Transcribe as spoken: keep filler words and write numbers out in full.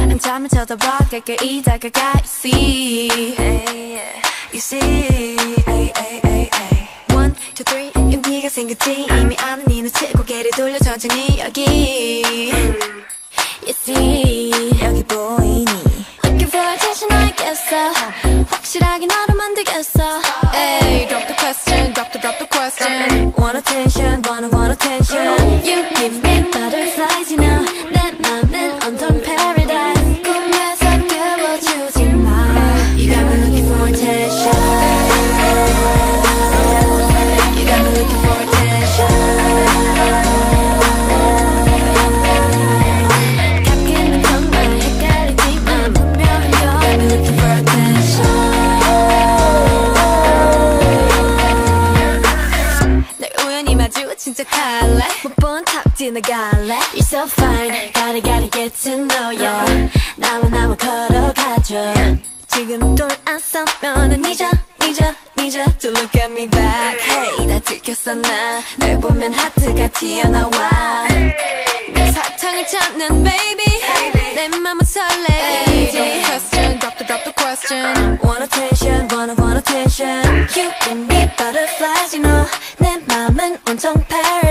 한참을 쳐다봐 가까이 다가가 You see, you see One, two, three 용기가 생겼지 이미 아는 이 눈치 고개를 돌려 천천히 여기 You see 여기 보이니 Looking for attention 알겠어 확실하게 나로 만들겠어 Ay, drop the question, drop the, drop the question Want attention, wanna, want attention You give me butterflies, you know 내 맘은 undone paradise 꿈에서 깨워주지 마 You got me looking for attention You got me looking for attention 가끔은 정말 헷갈리지만 분명히 You got me looking for attention 날 우연히 마주 진짜 갈래 못 본 척 지나갈래 You're so fine Gotta gotta get to know ya 나와 나와 걸어가줘 지금 돌 안 서면은 잊어 잊어 잊어 To look at me back Hey 다 들켰어 나 널 보면 하트가 튀어나와 내 사탕을 찾는 baby 내 맘은 설레이지 Drop the question Drop the drop the question Want attention wanna want attention You and me butterflies you know 내 맘은 온통 paradise